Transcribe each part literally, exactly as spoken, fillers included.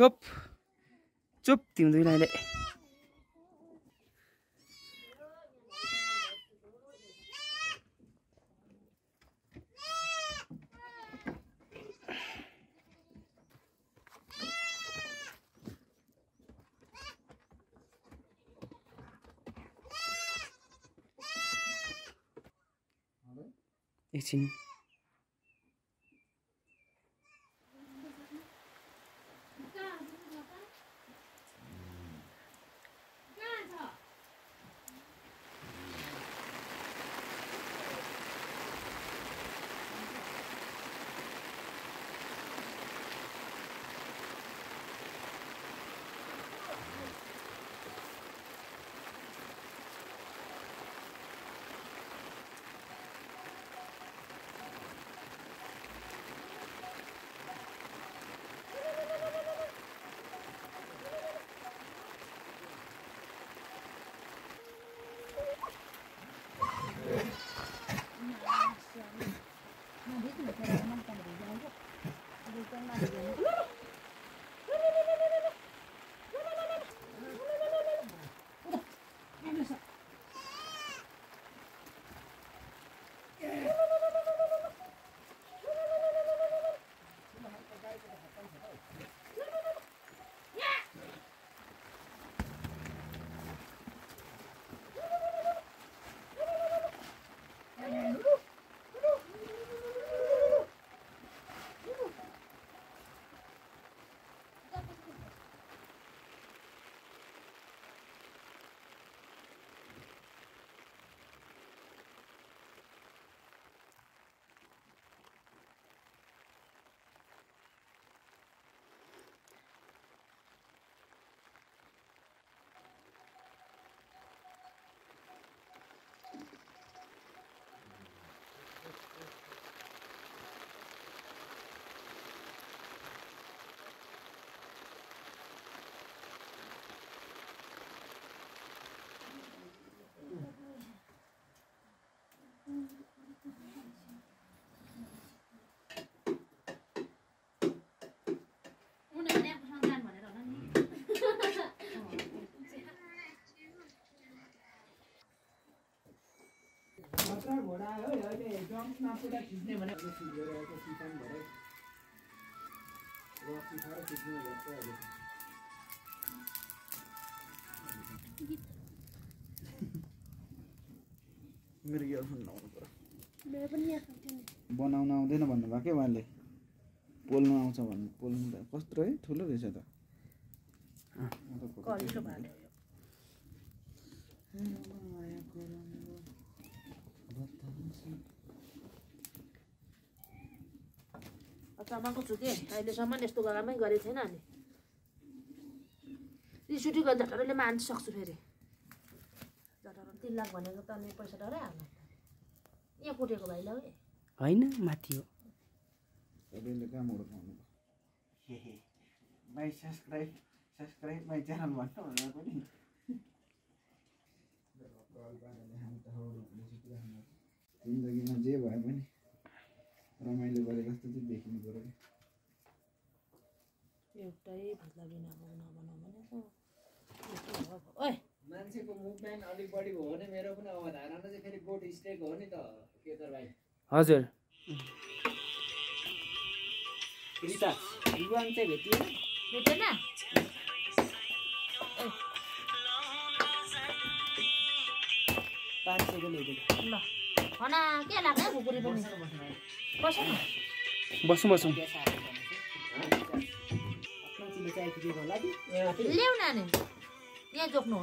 चुप चुप तिम दुई लाइले एकछिन घोड़ा आयो अहिले जम्पमा पुरा खिच्ने भनेको सिधै रहेको सितान भरे र सिधारा खिच्ने गर्छ अहिले मेरो यो बनाउनु पर्यो मेरो पनि यहाँ खान्थ्यो नि बनाउन आउँदैन भन्नु भयो के उहाँले पोल्नु आउँछ भन्नु पोल्नु त कस्तो है ठुलो रहेछ त अ करिसो भाले यो आया कोला सामानको चुके अहिले सम्म यस्तो गरामै गरे छैन अनि रिसुटी गर्दा डरले म आन्स सक्छु फेरि डरम तीन लाख भनेको त अनि पैसा डरै हाल्नु यहाँ कुटेको भाइ ल है हैन माथि हो सबैले काम गर्नु भाइ सब्स्क्राइब सब्स्क्राइब माइ च्यानल भन्छ भनेर पनि जिन्दगीमा जे भए पनि रमाइलो गरे जस्तो चाहिँ देखिनु पर्यो एउटै भत्ला बिना नबनाउनु भने त ओइ मान्छेको मुभमेन्ट अलि बढी भयो भने मेरो पनि अवधारणा चाहिँ फेरि गोट स्ट्रेक हो नि त केदार भाइ हजुर कृष्णा युवान चाहिँ भेटियो भेटेन पाँच सौ ल्याइदिनु ल हन के लाग्यो खुकुरी पनि बसौँ बसौँ बसौँ ल्याउ नानी यहाँ जोक्नु हो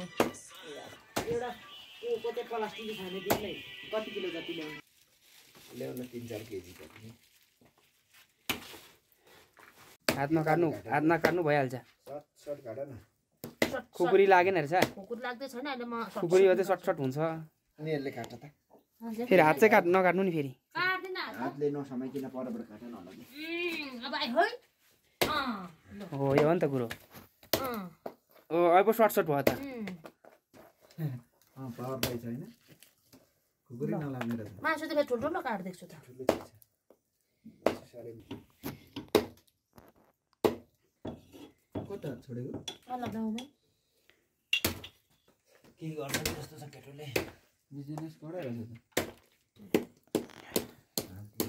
एउटा कोको चाहिँ प्लास्टिक खाने दिनै कति किलो जति ल्याउनु ले उन्हें तीन चार केजी करनी आदमा काटनु आदमा काटनु भाई आलचा शॉट शॉट काटा ना खुकुरी लागे ना रचा खुकुरी लागते छना अरे माँ खुकुरी वाले शॉट शॉट होन्सा नहीं अल्ले काटा था फिर हाथ से काट ना काटनु नहीं फेरी काट देना हाथ ले ना समय की ना पौड़ा बड़ काटा ना लगे अब आई होई आह ओ ये वन तक गुरो आह ओ अब शॉट शॉट हुआ था हाँ पावर बाई चाहिए ना खुकुरी ना लागने रहता माँ शुद्ध फिर छोटो ना काट देख शुद्ध कोटा छोडेको अला दाउमा के गर्नु जस्तो छ केटोले बिजनेस गराइरहेछ त आन्टी आफै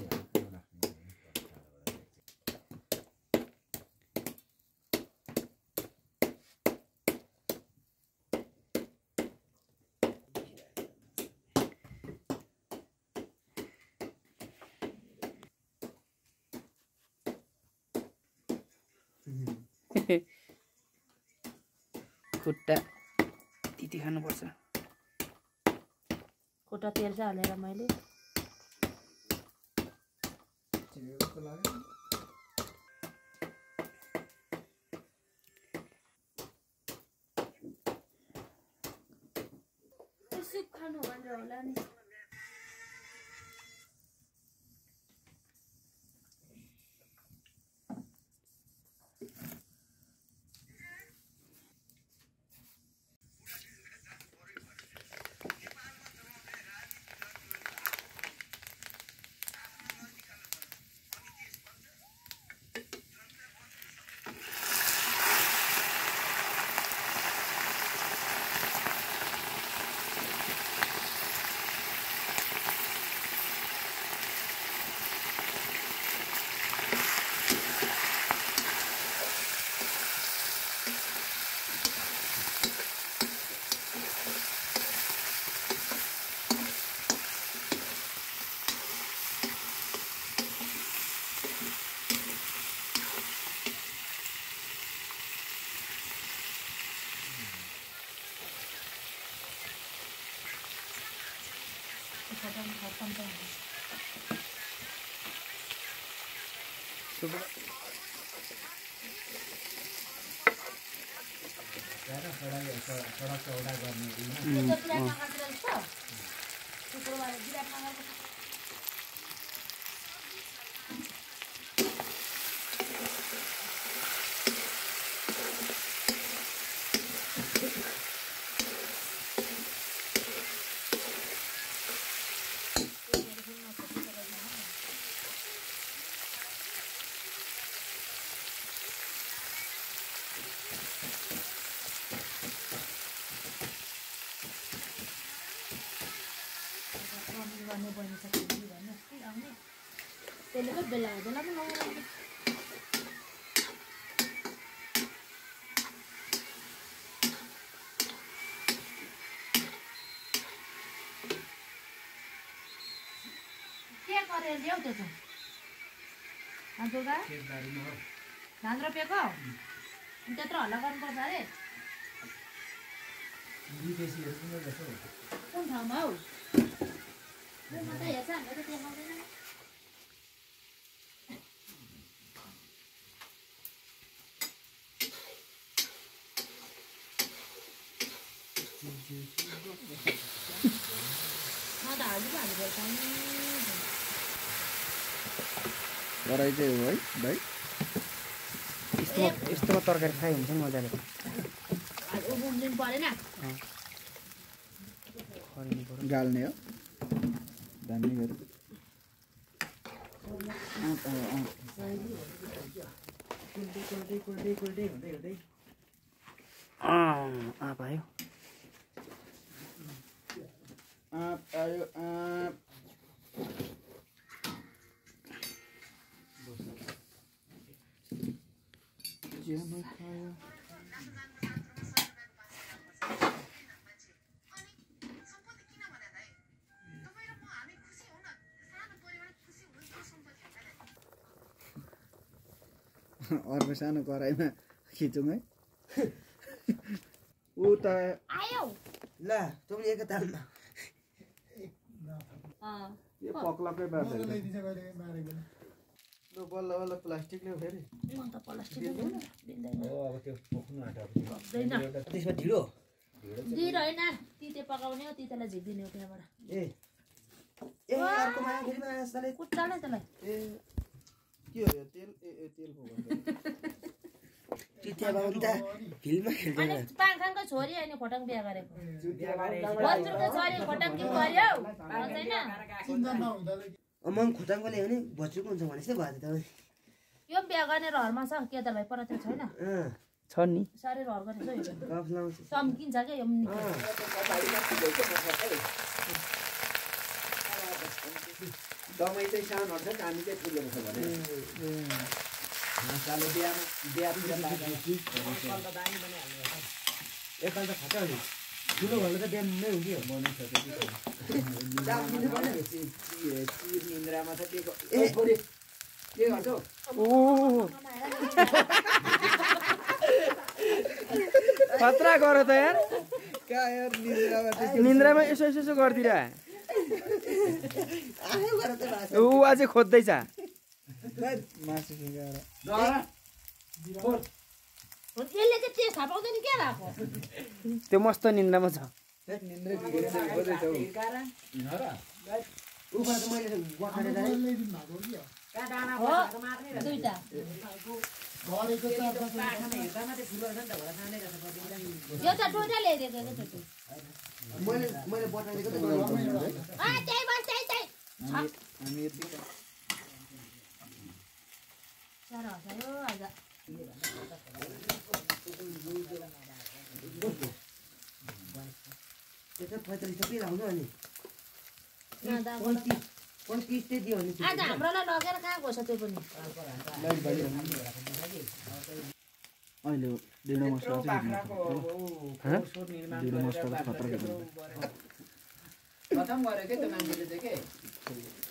राख्ने खुट्टा तीती खानु पर्छ खुट्टा तेल चाहिँ हालेर मैले तेलको लाग्यो सुप खानु भनेर होला नि सुबह ज़्यादा थोड़ा थोड़ा थोड़ा करने की ना तो थोड़ा खाना चल सा तो थोड़ा ज़्यादा खाना Bela, bela mana? Kek ada dia tu tu. Anjur dah? Kek dari mana? Nandro pekau? Entah terlalu kan kau tadi? Ini kesi apa yang dah tahu? Pun tahu mau. Pun mata ya kan, ada dia mau dengan. लड़ाई चाहिँ हो है भाइ यस्तो यस्तो तरकारी खाइ हुन्छ नि मजाले अब उम्लिन परेन गाल्ने हो दामी गरे कुल्दै कुल्दै कुल्दै कुल्दै हुँदै हुँदै आ आ भयो आ आयो आ ये मत खाया और बसानो कराई में खींचूं मैं उता आयो ला तुम ये क्या तालना हाँ ये पकला के बात है ले दिस गरे मारे गेले लो बल्ल बल्ल प्लास्टिक ले फेरि म त प्लास्टिक ले दिदैन ओ अब त्यो पक्नु आटा पक्दैन त्यसमा ढिलो ढिलो हैन तिते पकाउने हो तितेलाई झिक्दिने हो त्यहाँबाट ए ए अर्को माया फेरि माया सले कुट्टा न तलाई ए के हो यो तेल ए तेल को तिते बाउन्ता फिल्ममा खेल्दै अनि पाङखाङको छोरी हैन फटक बिहे गरेको जुतिया गरे बच्चुको छोरी फटक के गर्यो भन्दैन सुन्दर नहुँदा अमन खोटाङले हो नि बच्चुको हुन्छ भनेस्ते भयो त यो बिहे गर्ने रहरमा छ के त भाइ पर त्यो छैन छ नि सारे रहर गर्ने छ यो गफ लाउँछ सम्किन्छ के यो नि दमै चाहिँ सान हट्छ हामी चाहिँ फुल्नु छ भने मसाले बिया बिया पुरा लाग्यो कल त दानी बने हाल्नु एकल त खट्यो नि ठुलो भन्नु त ड्याम नै हुन्छ हो मन छ त्यो दाम दिनु पर्ने छि छि निन्द्रामा त के ए गोरी के गर्छौ ओ खतरा गरे त यार क्या यार निन्द्रामा निन्द्रामा यसो यसो गर्दिरा आयो गरे त भास उ आज खोज्दै छ मासु निगार डरा फोर फोर यसले के तेज हापाउँदैन के राखो त्यो मस्त निन्द्रामा छ ए निन्द्रै बिगेछ खोज्दै छ हो र उ भने त मैले गठाले दाइ का दाना भन्छ मार्ने र दुईटा घरेको त पाखामा हेर्दा मात्रै ठुलो छ नि त घरा खाने गर्छ पतिले यो त टोटा ल्याइदिएको के टोटो मैले मैले बटालेको त आ त्यही बस त्यही त्यही हामी यति चार हजार हो आज त्यता पैंतालीस रुपैयाँ लाउनु अनि पैंतीस चाहिँ दियो नि आज हाम्रोलाई लगेर कहाँ गयो त्यो पनि अहिले डेढ मसला चाहिँ खतम गरे के त मान्छेले चाहिँ के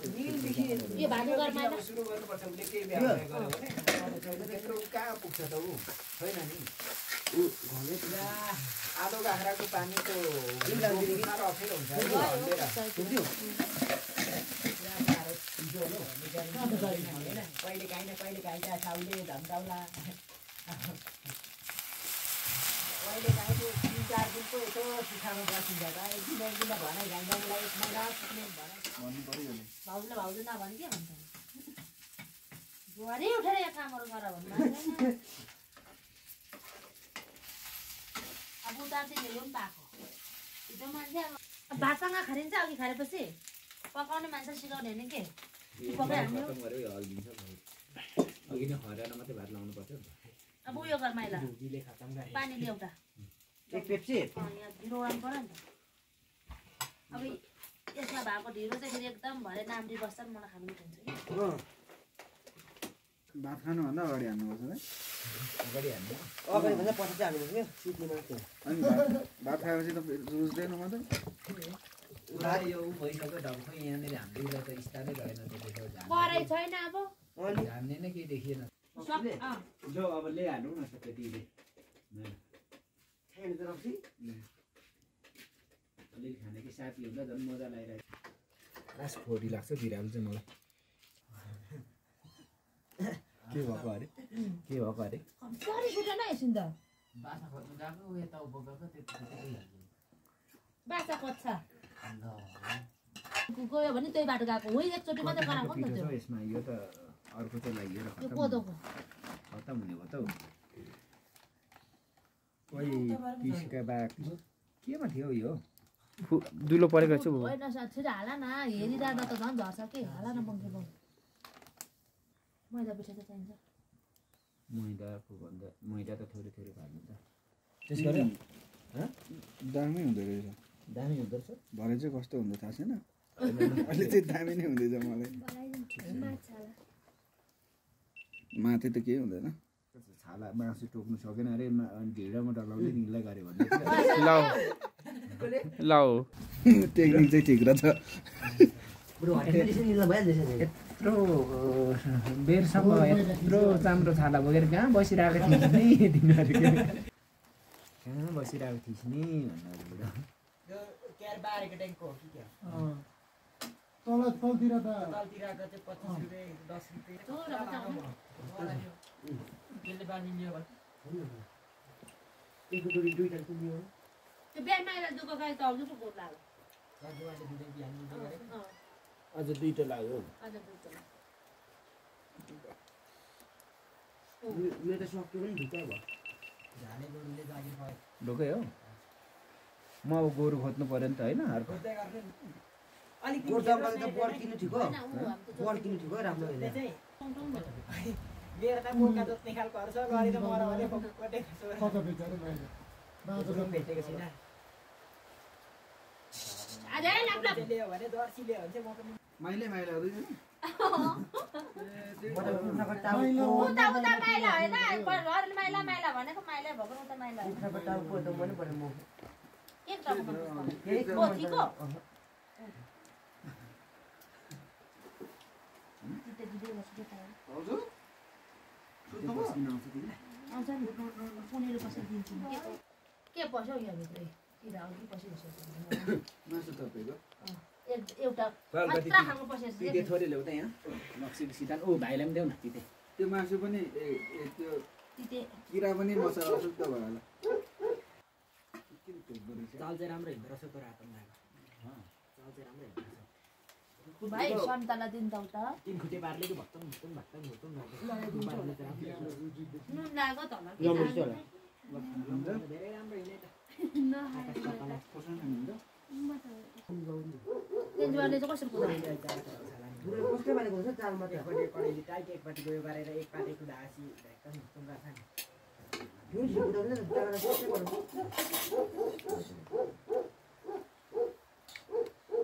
नील देखि यो भादुगरमा सुरु गर्नुपर्छ उले के व्यवहार गर्यो भने त्यत्रो कहाँ पुग्छ त उ हैन नि उ घले पुरा आदो गाखराको पानीको दिनमा रफेल हुन्छ बुझ्यो पहिले काहीँ न पहिले काहीँ त साउले धम्दाउला पहिले काहीँ त्यो तीन चार दिनको यसो सुखामा बसिन्छ एक दिन दिन भनाइ घाइदाउलाई एक महिना सुत्ने भनाइ भन्नु पर्यो नि भाउजूले भाउजू नभन् के भन्छ बुहारी उठेर यहाँ कामहरू गर भन्नु अब उता चाहिँ ढिलो पनि पाएको हिजो मान्छे भातसँग खारिन्छ अघि खारेपछि पकाउने मान्छे सिकाउने होइन के पकाइहाल्ने अघि नै हराएर मात्रै भात लाउनु पर्छ अब उयो गर माइला पानी ल्याउ त एक पेप्सी ढिरोराम पर नि अब यसमा भएको ढिरो चाहिँ फेरि एकदम भरे नाम्री बस्छ नि मलाई खानु मिठो हुन्छ कि भात खानु भन्दा अगाडि हान्नुपर्छ है अगाडि हान्नु अगाडि भन्दा पछि चाहिँ हाल्नुपर्छ सुत्नु मात्र अनि भात खाएपछि त रुच्दैन मात्र उधार यो भइसक्यो ढङ्गको यहाँनिर हाम्रोलाई त स्थानै भएन त्यो गराइ छैन अब अनि हान्ने नै के देखिएन जो अब ले हालौ न त्यतिले हैन जरसी अलि खाने के साथी हुन्छ झन् मजा लागिरहेछ रास फोडी लाग्छ बिराम चाहिँ मलाई के भएको अरे के भएको अरे सरी छुटा न यसो नि त बासा खोज्नु जाको यता उबोगको त्यति बासा खोज्छ ल गयो भने त्यही बाटो गएको हो एकचोटी मात्र गराको नि त यसमा यो त अर्को त लाग्यो र खतम हुने भयो त ओइ पिसका बाक केमा थियो यो दुलो परेको छ होइन साथी हाला न हेरिरादा त झन् झर्छ के हाला न मङ्की बम मैदा पिठो त चाहिन्छ मैदाको भन्दा मैदा त थोरै थोरै भाल्नु त त्यस गरे ह दामी हुँदै रहेछ दामी हुँदै रहेछ भरे चाहिँ कस्तो हुन्छ थाहा छैन अहिले चाहिँ दामी नै हुँदैछ मलाई माछा माथि त के हुँदैन छाला मासु टोक्नु सकेन अरे अनि ढिँडामा डलाउने निलाई गरे भन्ने लाउ लाउ टेक्निक चाहिँ ठिक र छ ब्रो हटेपछि निला भइहाल्छ यत्रो बेरसम्म यत्रो चाम्रो छाला बोकेर कहाँ बसिरहेको थिइस् नि तिमीहरू कहाँ बसिरहेको थिइस् नि भन्नु ब्रो क्यार बारेको ट्याङ्क हो कि क्या तल तलतिर त तलतिरको चाहिँ पच्चीस रुपैयाँ दस रुपैयाँ त्यसले बानी लियो भने एक दुई दुईटा किन्यो त्यो बेमाएर दुको खाइ त हजुरको गोड लाग्यो हजुरले दुईटा दिहाल्नु गरे अझ दुईटा लाग्यो अझ दुईटा यो त सक्यो नि ढुक्कै भयो झाले गोरुले जागे भयो ढुक्कै हो म अब गोरु खोज्नु पर्यो नि त हैन अर्को अलिक गोर्दाबाले त बोर किन्नु ठीक हो बोर किन्नु ठीक हो राम्रो हैन मेरो त बोका जत्ने खालकोहरु छ लडी त मरा भने कटे कत बेचारे मैले बाँझो भेटेको छैन आजै लाप्ला लियो भने दर्सी लियो भने म पनि मैले मैले हो नि उता उता माइला हैन घरले माइला माइला भनेको माइला भको उता माइला उता बटाउको त मन परे म एक टाको हो ठीक हो हजुर के पस्यो यहाँ भित्रै किरा आउँछ पस्यो मासु तपेको एउटा मात्र खानु पस्यो त्यो थोरै ल्याउ त यहाँ नक्सी सिदान ओ भाइलाई पनि देऊ न तिते त्यो मासु पनि त्यो तिते किरा पनि मसा अशुद्ध भयो होला किन त्यो गरेछ दाल चाहिँ राम्रो हिँड्छ रसको रातमा ह दाल चाहिँ राम्रो हिँड्छ भाइ सन्तला दिन दाउ त तीन खुटे बारले के भक्तम भक्तम भक्तम भक्तम नुन लागो त होला यो मिर्च होला धेरै राम्रो हिने त नहाय म त तेजवाले चाहिँ कसरी कुदाइन्छ पुरै कसले भनेको हुन्छ चाल मात्र पटे पटेले टाइट एक पाटी गयो गरेर एक पाटी कुदासी एकदम भक्तम गर्छ नि यो जिउले त दारा कसले गर्छ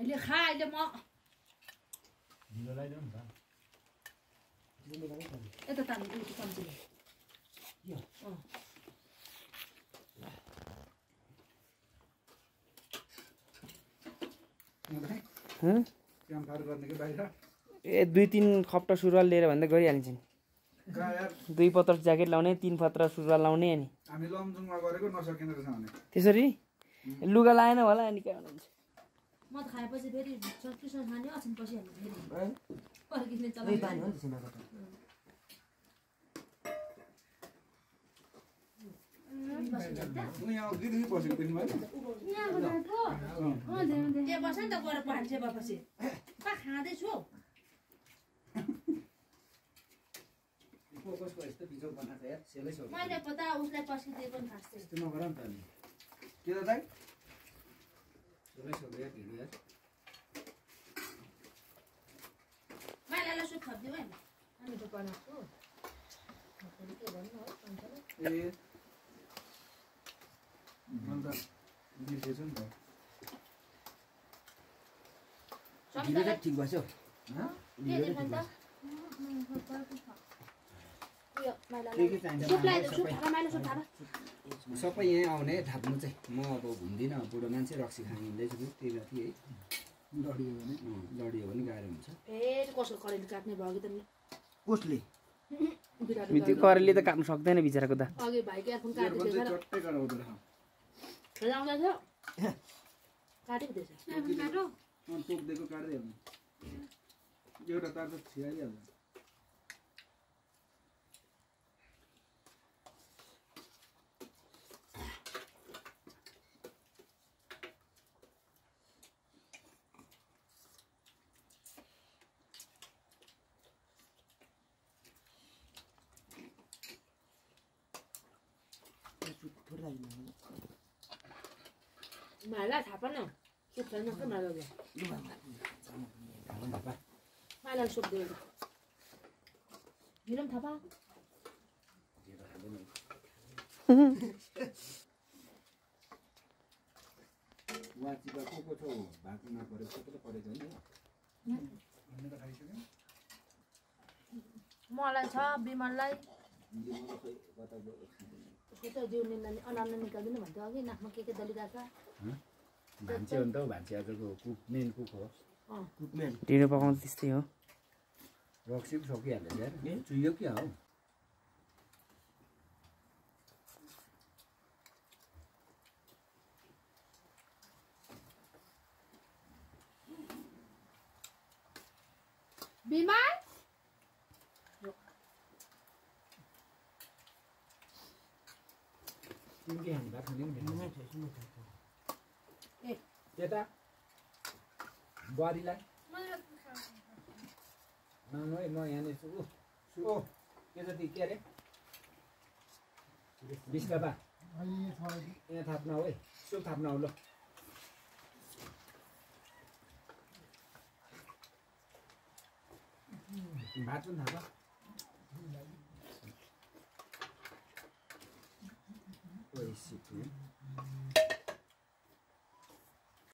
अहिले खा अहिले म ढिलो लाइदेऊ नि त यता तान्नु त्यो कम्तीले यो अ ह काम पार गर्ने के बाहिर ए दुई तीन खप्टा सुरुवाल लिएर भन्दै गरिहालिन्छन् गा यार दुई पत्र ज्याकेट लाउने तीन पत्र सुरुवाल लाउने अनि हामी लमजुङमा गरेको नसकिने रहेछ भने त्यसरी लुगा लाएन होला अनि के भन्छ म त खाएपछि फेरि सब्स्क्रिप्सन खाने अछिन पछि हामी फेरि पर्किने चलाइ पानी हो नि त्यसमा त यहाँ दिदी बसेको तिमीले यहाँ बनाएको हो दे दे के बस्छ नि त गएर पान्छे बापछि पा खादै छु फोकसको यस्तो भिडियो बनाछ यार सेलै छ मैले पता उसलाई पछि दिए पनि खास्छ यस्तो नगर नि त के दाइ सोलेसो गयो भिडियो यार माइलाले सु खप्दि भएन अनि त बनाको अनि के भन्नु हो सन्चले ए भन्छ दिसै छ नि त सबै ठीक भयो छ ह के भन्छ यो माइलाले सुप्लाई सुप रमाइलो सुप थाहा सबै यहाँ आउने थाप्नु चाहिँ म अब घुम्दिन बुढो मान्छे रक्सी खाने हुँदैछ त्यही राति है लडियो भने लडियो भने गाह्रो हुन्छ फेरि कसले करेली काट्ने भयो कि त नि कसले मिति करेली त काट्न सक्दैन बिचाराको त अगे भाइको एयरफोन काटिदिएछ र चट्टै गराउँदै छ लाउँदा छ काटिदिएछ एयरफोन काटो म तोक्देको काट्दै हो एउटा तार त छिराइ हाल्छ माला थापा न सुप छैन के माला गयो माला सुप दियो मिरम थापा वाचिबा को को छ मलाई छ बिमललाई त्यो जिउ निन्दा अनान्न निकाल्दिनु भन्थ्यो अघि नाकमा के के दलिदा छ भान्चे हो नि त भान्चे आजको कुक मेन कुक हो अ कुक मेन टिनो पकाउनु त्यस्तै हो रक्सी पनि सकिहाल्यो यार नि चुइयो के हो बिमल के हम बात नहीं भेट्नु छ ए बेटा बुहारीलाई मलाई न न म यहाँ नै छु छु के जति के रे बिस्का बा अनि थोडी यहाँ थाप्न हो है सो थाप्न हो ल भात पनि थापा Where is it?